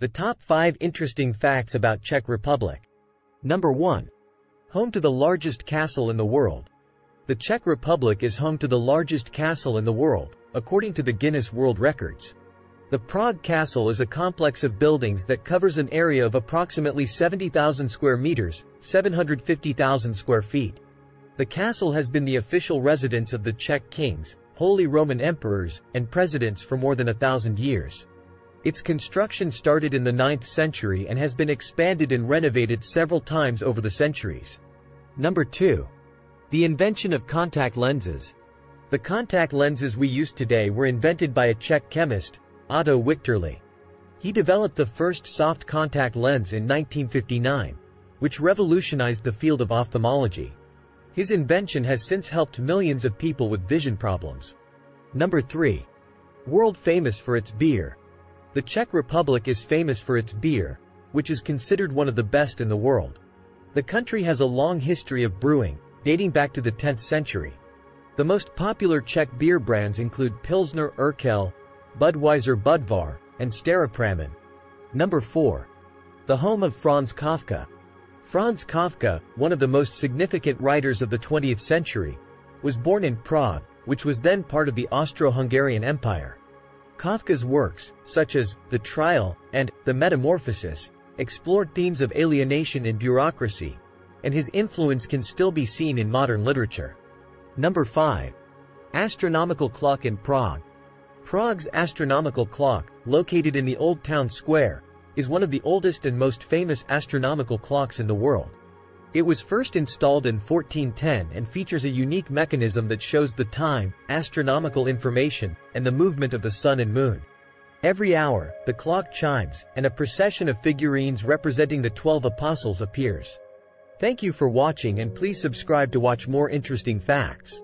The top 5 interesting facts about Czech Republic. Number 1. Home to the largest castle in the world. The Czech Republic is home to the largest castle in the world, according to the Guinness World Records. The Prague Castle is a complex of buildings that covers an area of approximately 70,000 square meters, 750,000 square feet. The castle has been the official residence of the Czech kings, Holy Roman emperors, and presidents for more than 1,000 years. Its construction started in the 9th century and has been expanded and renovated several times over the centuries. Number 2. The invention of contact lenses. The contact lenses we use today were invented by a Czech chemist, Otto Wichterle. He developed the first soft contact lens in 1959, which revolutionized the field of ophthalmology. His invention has since helped millions of people with vision problems. Number 3. World famous for its beer. The Czech Republic is famous for its beer, which is considered one of the best in the world. The country has a long history of brewing, dating back to the 10th century. The most popular Czech beer brands include Pilsner Urquell, Budweiser Budvar, and Staropramen. Number 4. The home of Franz Kafka. Franz Kafka, one of the most significant writers of the 20th century, was born in Prague, which was then part of the Austro-Hungarian Empire. Kafka's works, such as The Trial and The Metamorphosis, explored themes of alienation and bureaucracy, and his influence can still be seen in modern literature. Number 5. Astronomical clock in Prague. Prague's astronomical clock, located in the Old Town Square, is one of the oldest and most famous astronomical clocks in the world. It was first installed in 1410 and features a unique mechanism that shows the time, astronomical information, and the movement of the sun and moon. Every hour, the clock chimes, and a procession of figurines representing the 12 apostles appears. Thank you for watching, and please subscribe to watch more interesting facts.